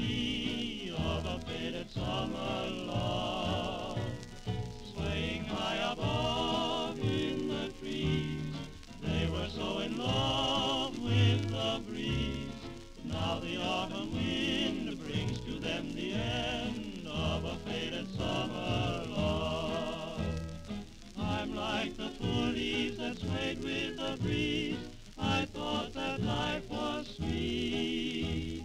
me of a faded summer love, swaying high above in the trees. They were so in love with the breeze. Now the autumn wind brings to them the end of a faded summer love. I'm like the poor leaves that swayed with the breeze. I thought that life was sweet.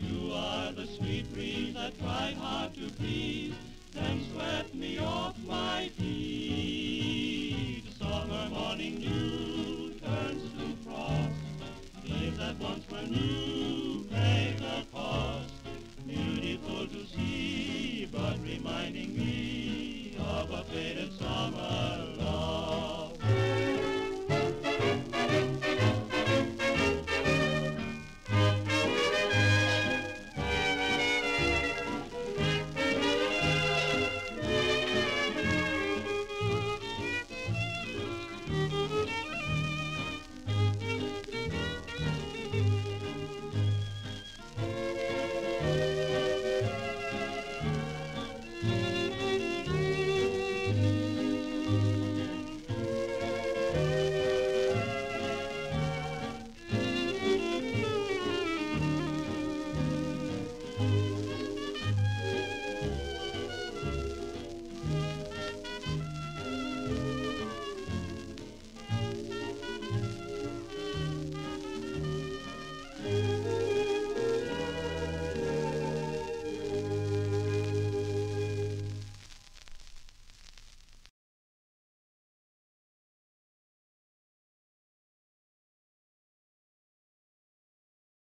You are the sweet breeze that tried hard to please, then swept me off my feet. Summer morning dew turns to frost. Leaves that once were new pay the cost. Beautiful to see, but reminding me of a faded summer.